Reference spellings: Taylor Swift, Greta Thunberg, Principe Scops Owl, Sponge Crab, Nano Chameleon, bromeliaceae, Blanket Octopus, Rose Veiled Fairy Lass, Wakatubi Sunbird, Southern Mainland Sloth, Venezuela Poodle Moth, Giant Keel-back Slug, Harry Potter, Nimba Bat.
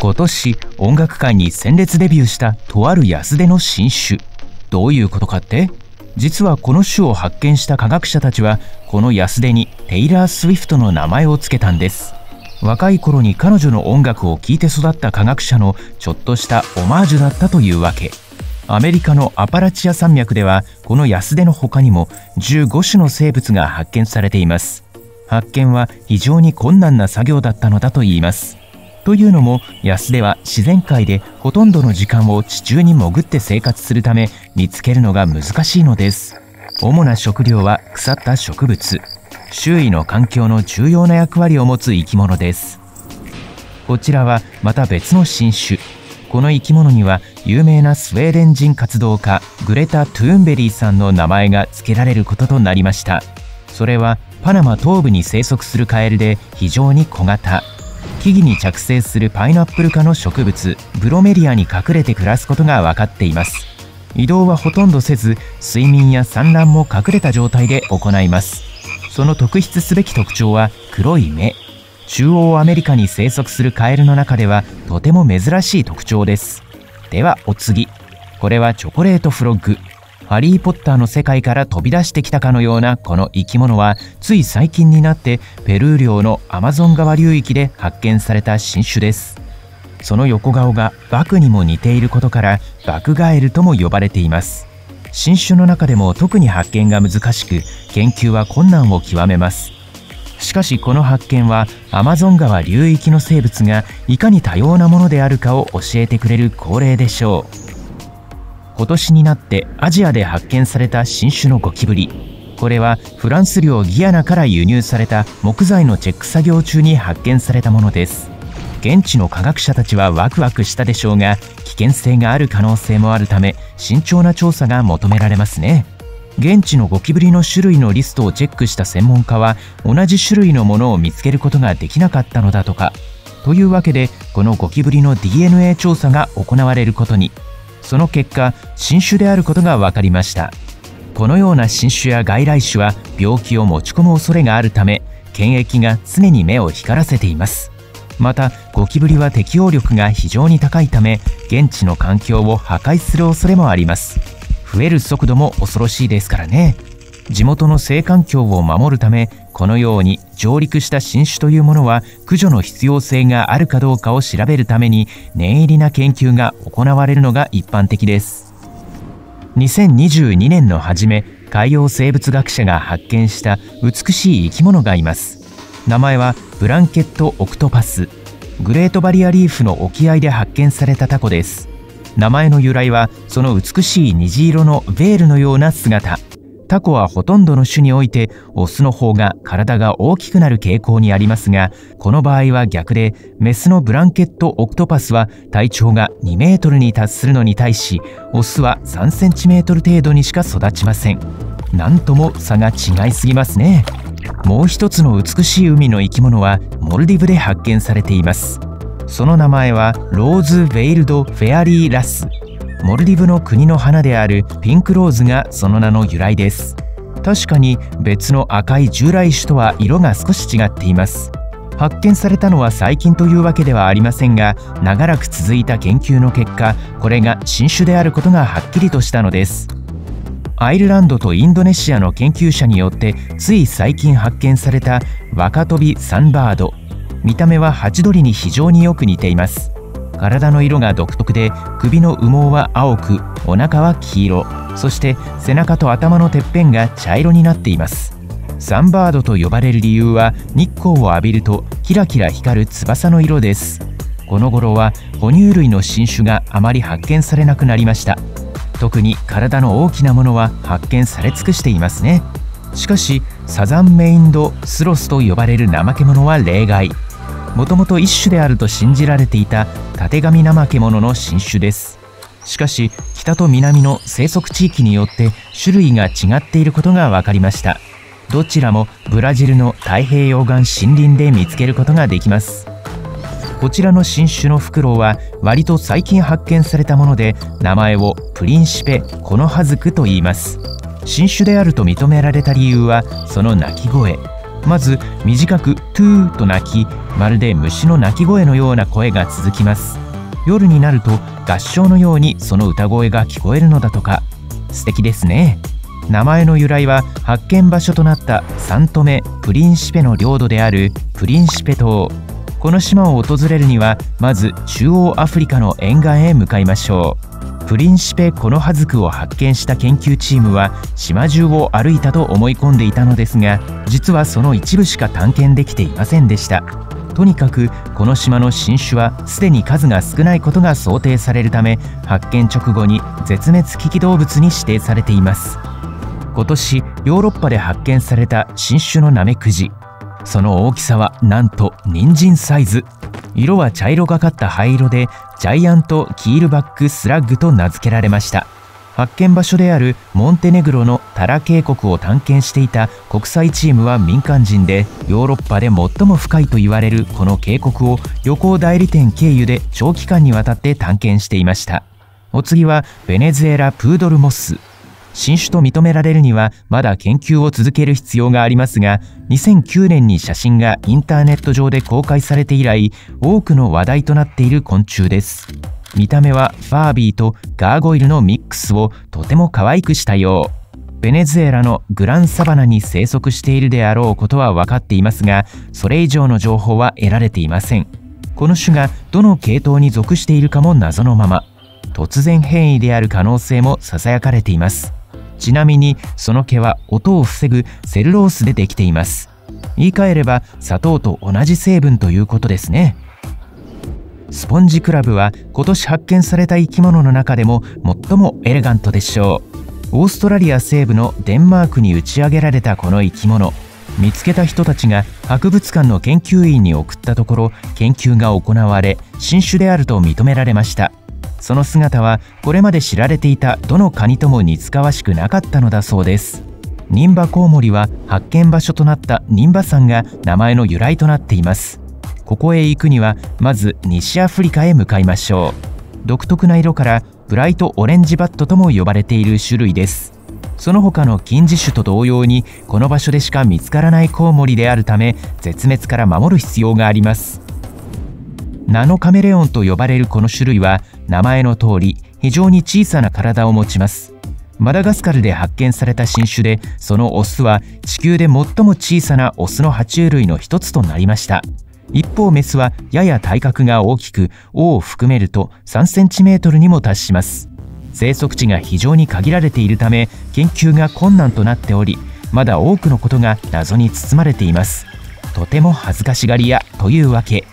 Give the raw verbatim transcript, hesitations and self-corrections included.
今年音楽界に鮮烈デビューしたとある安手の新種。どういうことかって、実はこの種を発見した科学者たちはこの安手にテイラー・スウィフトの名前を付けたんです。若い頃に彼女の音楽を聴いて育った科学者のちょっとしたオマージュだったというわけ。アメリカのアパラチア山脈ではこの安手の他にもじゅうごしゅの生物が発見されています。発見は非常に困難な作業だったのだといいます。というのも安手は自然界でほとんどの時間を地中に潜って生活するため、見つけるのが難しいのです。主な食料は腐った植物。周囲の環境の重要な役割を持つ生き物です。こちらはまた別の新種。この生き物には有名なスウェーデン人活動家グレタ・トゥーンベリーさんの名前が付けられることとなりました。それはパナマ東部に生息するカエルで、非常に小型、木々に着生するパイナップル科の植物ブロメリアに隠れて暮らすことが分かっています。移動はほとんどせず、睡眠や産卵も隠れた状態で行います。その特筆すべき特徴は黒い目。中央アメリカに生息するカエルの中ではとても珍しい特徴です。ではお次、これはチョコレートフロッグ。ハリー・ポッターの世界から飛び出してきたかのようなこの生き物は、つい最近になってペルー領のアマゾン川流域で発見された新種です。その横顔がバクにも似ていることからバクガエルとも呼ばれています。新種の中でも特に発見が難しく、研究は困難を極めます。しかしこの発見はアマゾン川流域の生物がいかに多様なものであるかを教えてくれる恒例でしょう。今年になってアジアで発見された新種のゴキブリ。これはフランス領ギアナから輸入された木材のチェック作業中に発見されたものです。現地の科学者たちはワクワクしたでしょうが、危険性がある可能性もあるため慎重な調査が求められますね。現地のゴキブリの種類のリストをチェックした専門家は同じ種類のものを見つけることができなかったのだとか。というわけでこのゴキブリの ディーエヌエー 調査が行われることに。その結果、新種であることが分かりました。このような新種や外来種は病気を持ち込む恐れがあるため、検疫が常に目を光らせています。またゴキブリは適応力が非常に高いため、現地の環境を破壊する恐れもあります。増える速度も恐ろしいですからね。地元の生環境を守るため、このように上陸した新種というものは駆除の必要性があるかどうかを調べるために念入りな研究が行われるのが一般的です。にせんにじゅうにねんの初め、海洋生物学者が発見した美しい生き物がいます。名前はブランケット・オクトパス。グレートバリアリーフの沖合で発見されたタコです。名前の由来はその美しい虹色のベールのような姿。タコはほとんどの種においてオスの方が体が大きくなる傾向にありますが、この場合は逆で、メスのブランケット・オクトパスは体長がにメートルに達するのに対し、オスはさんセンチメートル程度にしか育ちません。なんとも差が違いすぎますね。もう一つの美しい海の生き物はモルディブで発見されています。その名前はローズ・ヴェイルド・フェアリー・ラス。モルディブの国の花であるピンクローズがその名の由来です。確かに別の赤い従来種とは色が少し違っています。発見されたのは最近というわけではありませんが、長らく続いた研究の結果、これが新種であることがはっきりとしたのです。アイルランドとインドネシアの研究者によってつい最近発見されたワカトビサンバード。見た目はハチドリに非常によく似ています。体の色が独特で、首の羽毛は青く、お腹は黄色、そして背中と頭のてっぺんが茶色になっています。サンバードと呼ばれる理由は日光を浴びるとキラキラ光る翼の色です。この頃は哺乳類の新種があまり発見されなくなりました。特に体の大きなものは発見され尽くしていますね。しかしサザンメインドスロスと呼ばれるナマケモノは例外。もともと一種であると信じられていたタテガミナマケモノの新種です。しかし北と南の生息地域によって種類が違っていることが分かりました。どちらもブラジルの太平洋岸森林で見つけることができます。こちらの新種のフクロウは割と最近発見されたもので、名前をプリンシペ・コノハズクと言います。新種であると認められた理由はその鳴き声。まず短く「トゥー」と鳴き、まるで虫の鳴き声のような声が続きます。夜になると合唱のようにその歌声が聞こえるのだとか。素敵ですね。名前の由来は発見場所となったサントメ・プリンシペの領土であるプリンシペ島。この島を訪れるにはまず中央アフリカの沿岸へ向かいましょう。プリンシペコノハズクを発見した研究チームは島中を歩いたと思い込んでいたのですが、実はその一部しか探検できていませんでした。とにかくこの島の新種はすでに数が少ないことが想定されるため、発見直後に絶滅危機動物に指定されています。今年ヨーロッパで発見された新種のナメクジ。その大きさはなんと人参サイズ。色は茶色がかった灰色で、ジャイアント・キールバック・スラッグと名付けられました。発見場所であるモンテネグロのタラ渓谷を探検していた国際チームは民間人で、ヨーロッパで最も深いと言われるこの渓谷を旅行代理店経由で長期間にわたって探検していました。お次はベネズエラプードルモス。新種と認められるにはまだ研究を続ける必要がありますが、にせんきゅうねんに写真がインターネット上で公開されて以来、多くの話題となっている昆虫です。見た目はファービーとガーゴイルのミックスをとても可愛くしたよう。ベネズエラのグランサバナに生息しているであろうことは分かっていますが、それ以上の情報は得られていません。この種がどの系統に属しているかも謎のまま、突然変異である可能性もささやかれています。ちなみにその毛は音を防ぐセルロースでできています。言い換えれば砂糖と同じ成分ということですね。スポンジクラブは今年発見された生き物の中でも最もエレガントでしょう。オーストラリア西部のデンマークに打ち上げられたこの生き物、見つけた人たちが博物館の研究員に送ったところ、研究が行われ新種であると認められました。その姿はこれまで知られていたどのカニとも似つかわしくなかったのだそうです。ニンバコウモリは発見場所となったニンバ山が名前の由来となっています。ここへ行くにはまず西アフリカへ向かいましょう。独特な色からブライトオレンジバットとも呼ばれている種類です。その他の近似種と同様にこの場所でしか見つからないコウモリであるため、絶滅から守る必要があります。ナノカメレオンと呼ばれるこの種類は名前の通り非常に小さな体を持ちます。マダガスカルで発見された新種で、そのオスは地球で最も小さなオスの爬虫類の一つとなりました。一方メスはやや体格が大きく、尾を含めるとさんセンチメートルにも達します。生息地が非常に限られているため研究が困難となっており、まだ多くのことが謎に包まれています。とても恥ずかしがり屋というわけ。